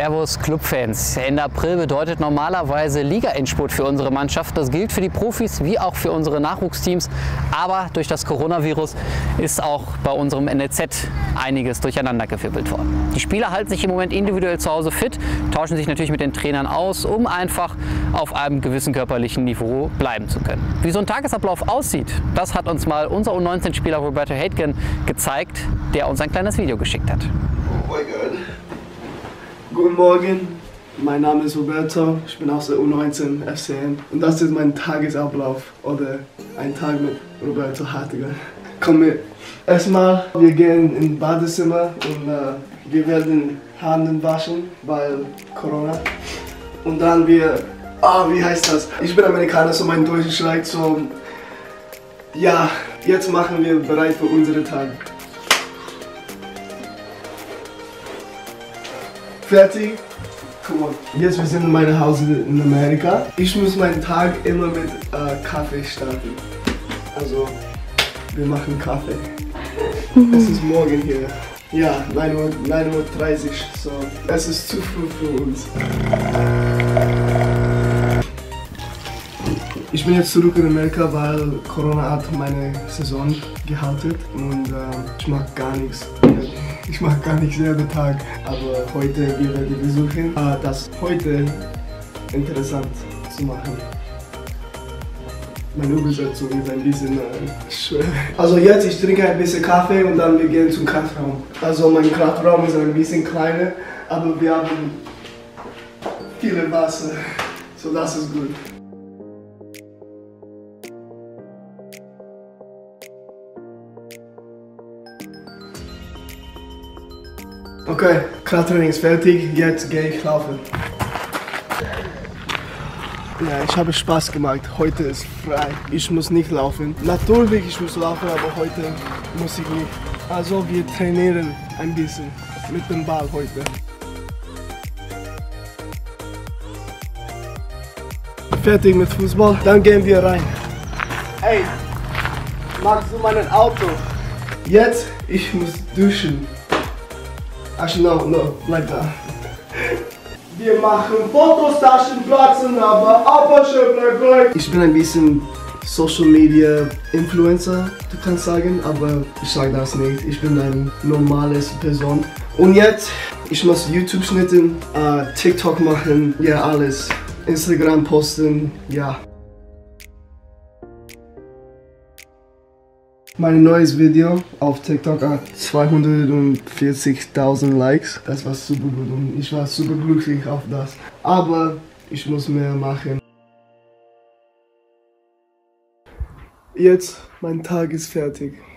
Servus Clubfans. Ende April bedeutet normalerweise Liga-Endspurt für unsere Mannschaft. Das gilt für die Profis wie auch für unsere Nachwuchsteams. Aber durch das Coronavirus ist auch bei unserem NLZ einiges durcheinandergewirbelt worden. Die Spieler halten sich im Moment individuell zu Hause fit, tauschen sich natürlich mit den Trainern aus, um einfach auf einem gewissen körperlichen Niveau bleiben zu können. Wie so ein Tagesablauf aussieht, das hat uns mal unser U19-Spieler Roberto Hategan gezeigt, der uns ein kleines Video geschickt hat. Oh mein Gott. Guten Morgen, mein Name ist Roberto, ich bin aus der U19 FCM und das ist mein Tagesablauf oder ein Tag mit Roberto Hategan. Komm mit. Erstmal, wir gehen ins Badezimmer und wir werden Hände waschen, weil Corona. Und dann wir, wie heißt das? Ich bin Amerikaner, so mein Deutsch schlägt so. Ja, jetzt machen wir bereit für unseren Tag. Fertig? Come on. Jetzt wir sind in meinem Haus in Amerika. Ich muss meinen Tag immer mit Kaffee starten. Also, wir machen Kaffee. Es ist morgen hier. Ja, 9:30 Uhr. So, es ist zu früh für uns. Ich bin jetzt zurück in Amerika, weil Corona hat meine Saison gehalten und ich mag gar nichts. Ich mache gar nicht jeden Tag, aber heute werde ich versuchen, das heute interessant zu machen. Meine Übersetzung ist ein bisschen schwer. Also jetzt, ich trinke ein bisschen Kaffee und dann wir gehen zum Kraftraum. Also mein Kraftraum ist ein bisschen kleiner, aber wir haben viel Wasser, so das ist gut. Okay, Krafttraining ist fertig, jetzt gehe ich laufen. Ja, ich habe Spaß gemacht, heute ist frei, ich muss nicht laufen. Natürlich, ich muss laufen, aber heute muss ich nicht. Also wir trainieren ein bisschen mit dem Ball heute. Fertig mit Fußball, dann gehen wir rein. Ey, magst du mein Auto? Jetzt, ich muss duschen. Ach, no, bleib da. Wir machen Fotos, Taschenplatzen, aber schön bleibt. Ich bin ein bisschen Social Media Influencer, du kannst sagen, aber ich sage das nicht. Ich bin ein normales Person. Und jetzt, ich muss YouTube schneiden, TikTok machen, ja alles. Instagram posten, ja. Mein neues Video auf TikTok hat 240.000 Likes. Das war super gut und ich war super glücklich auf das. Aber ich muss mehr machen. Jetzt, mein Tag ist fertig.